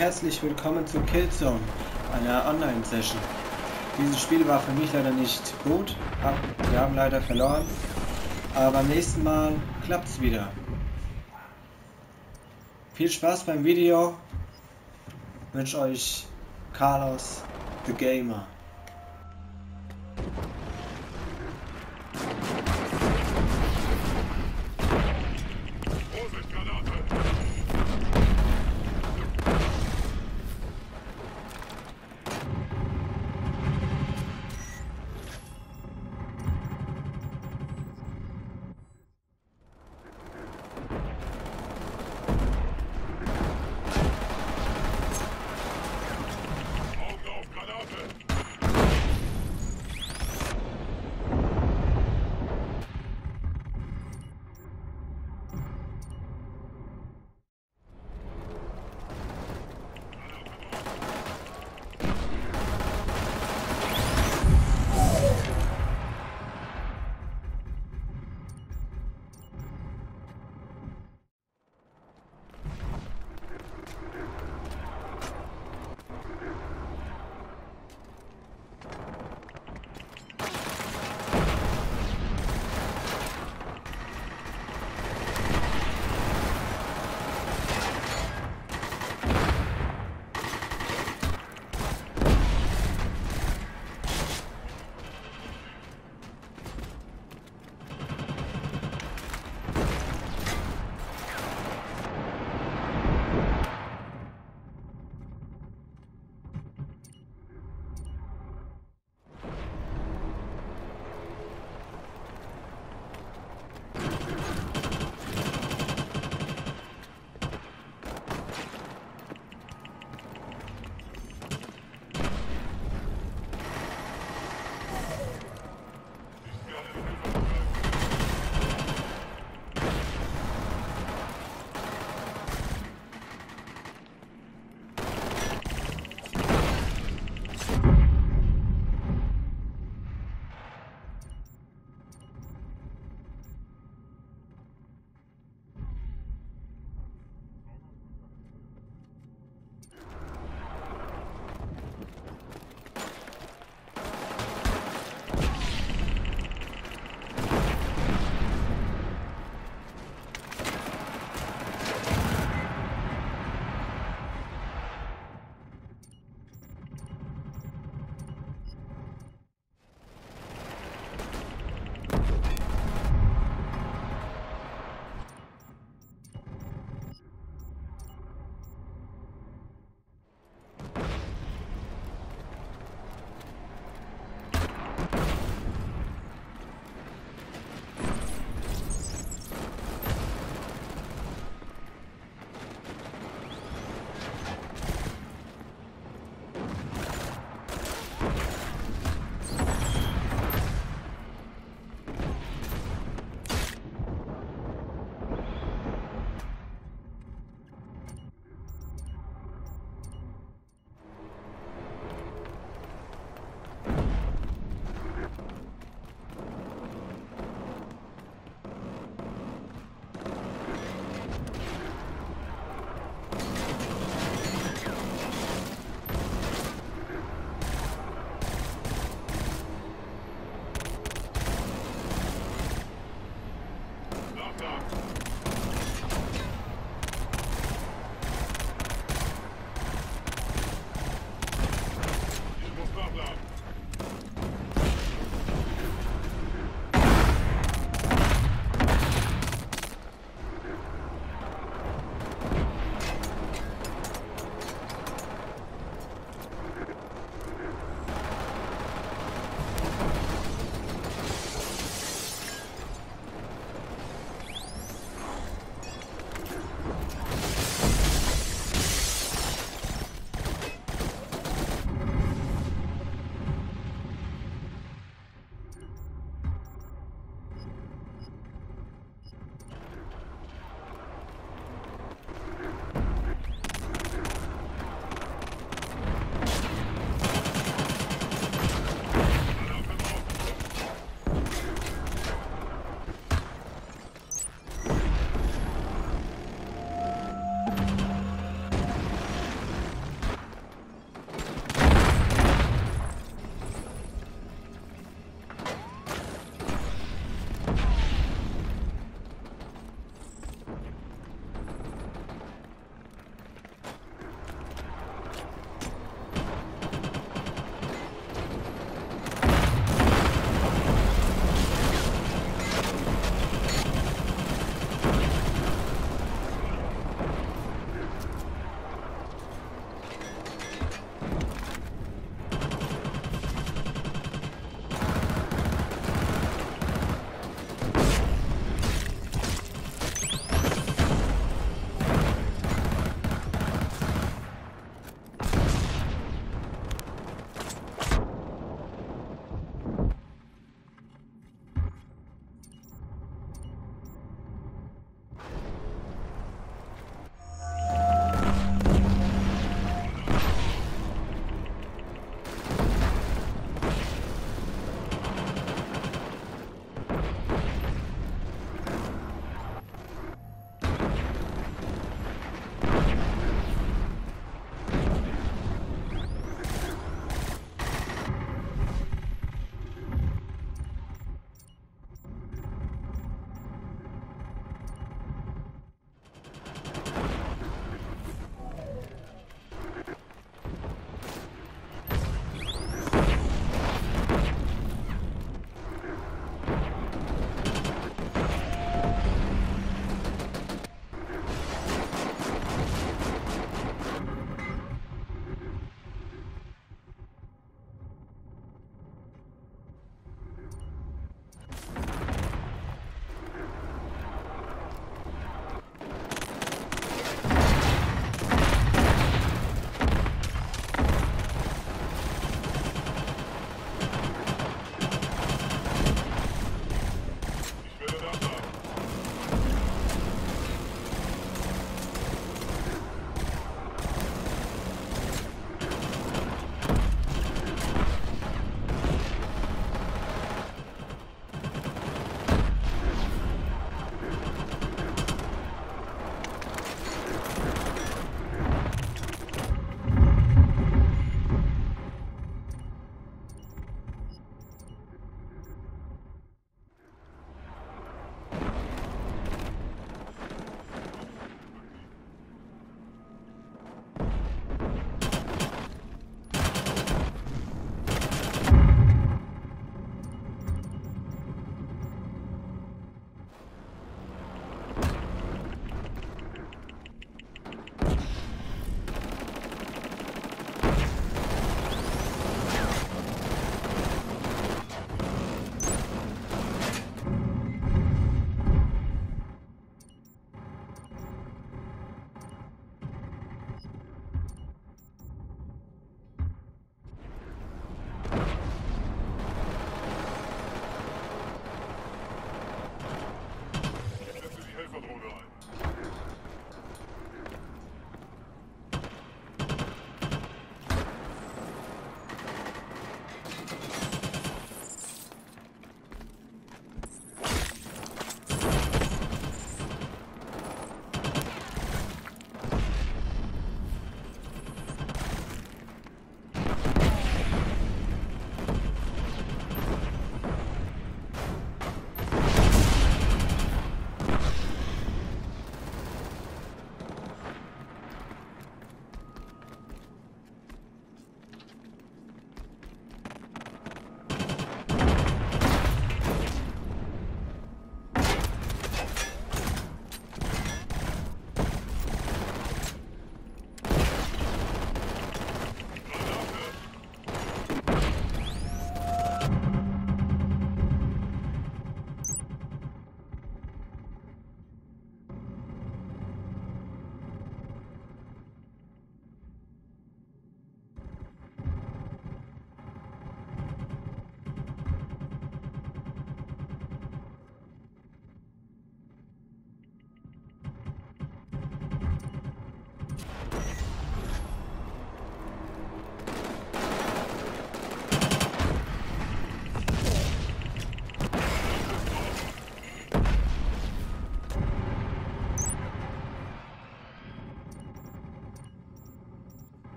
herzlich willkommen zu Killzone, einer Online-Session. Dieses Spiel war für mich leider nicht gut, wir haben leider verloren, aber beim nächsten Mal klappt es wieder. Viel Spaß beim Video, wünsche euch Carlos the Gamer.